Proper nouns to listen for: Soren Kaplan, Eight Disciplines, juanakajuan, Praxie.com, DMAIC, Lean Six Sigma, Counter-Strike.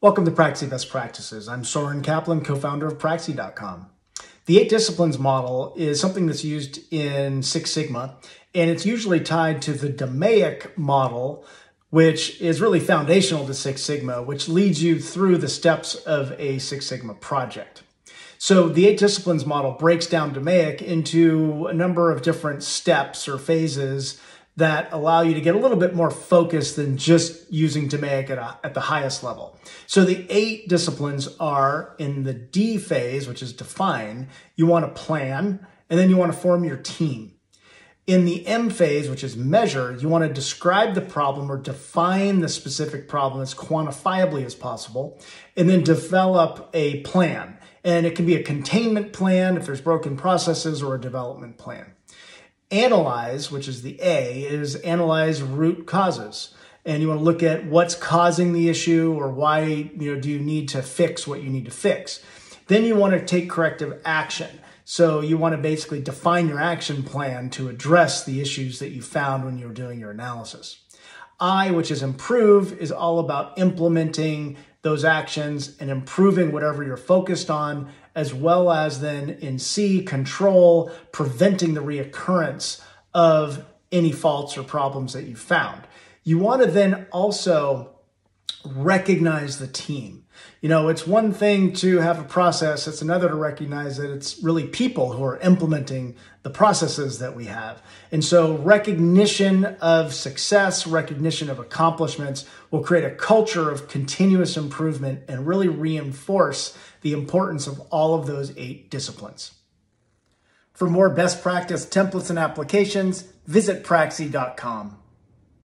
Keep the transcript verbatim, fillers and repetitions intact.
Welcome to Praxie Best Practices. I'm Soren Kaplan, co-founder of Praxie dot com. The Eight Disciplines model is something that's used in Six Sigma, and it's usually tied to the D M A I C model, which is really foundational to Six Sigma, which leads you through the steps of a Six Sigma project. So the Eight Disciplines model breaks down D M A I C into a number of different steps or phases that allow you to get a little bit more focused than just using D M A I C at, a, at the highest level. So the eight disciplines are in the D phase, which is define. You want to plan, and then you want to form your team. In the M phase, which is measure, you want to describe the problem or define the specific problem as quantifiably as possible, and then develop a plan. And it can be a containment plan if there's broken processes or a development plan. Analyze, which is the A, is analyze root causes. And you want to look at what's causing the issue or why, you know, do you need to fix what you need to fix. Then you want to take corrective action. So you want to basically define your action plan to address the issues that you found when you were doing your analysis. I, which is improve, is all about implementing those actions and improving whatever you're focused on, as well as then in C, control, preventing the reoccurrence of any faults or problems that you found. You want to then also recognize the team. You know, it's one thing to have a process, it's another to recognize that it's really people who are implementing the processes that we have. And so recognition of success, recognition of accomplishments will create a culture of continuous improvement and really reinforce the importance of all of those eight disciplines. For more best practice templates and applications, visit Praxie dot com.